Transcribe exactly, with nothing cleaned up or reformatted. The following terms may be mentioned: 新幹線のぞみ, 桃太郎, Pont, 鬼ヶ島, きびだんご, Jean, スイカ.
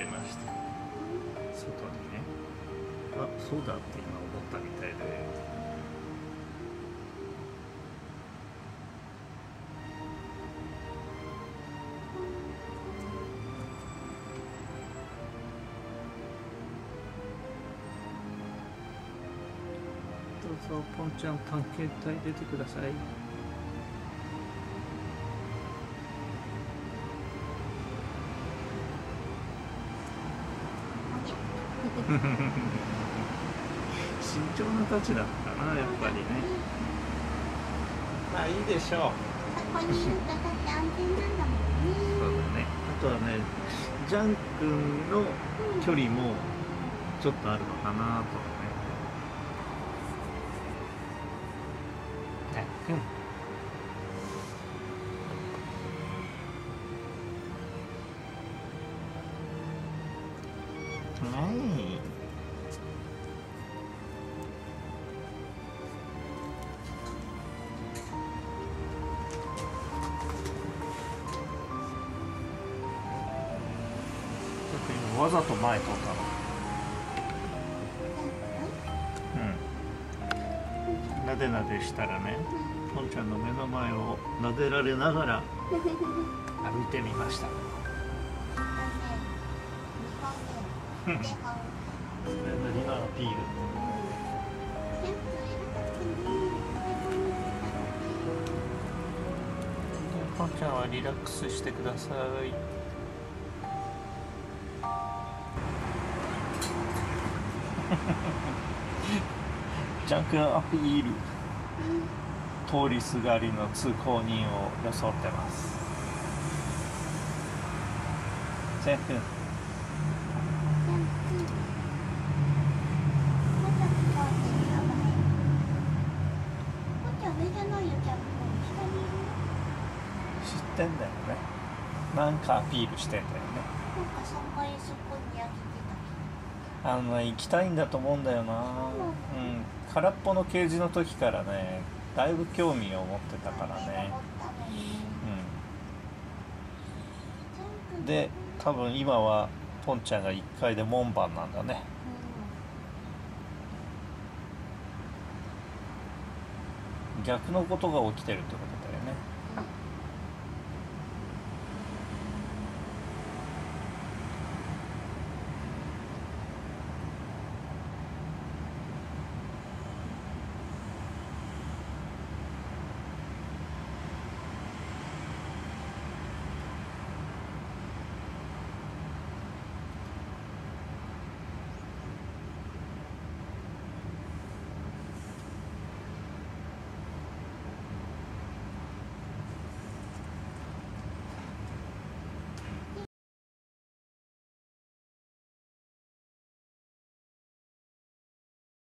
出ました。外にね、あ、そうだって今思ったみたいで。どうぞポンちゃん、探検隊出てください。慎重なたちだったな、やっぱりね。まあいいでしょう。あそこに伺って安全なんだもんね。そうだね。あとはね、ジャン君の距離もちょっとあるのかなと。わざと前通ったの。うん。なでなでしたらね、ポンちゃんの目の前をなでられながら歩いてみました。それが今のピール。ポンちゃんはリラックスしてください。ジャン君アピール、通りすがりの通行人を装ってます。ジャン君、知ってんだよね。なんかアピールしてんだよね。なんかそこにそこにやってた。あのね、行きたいんだと思うんだよな。うん、空っぽのケージの時からね、だいぶ興味を持ってたからね。うん、で、多分今はポンちゃんがいっかいで門番なんだね。逆のことが起きてるってことだよね。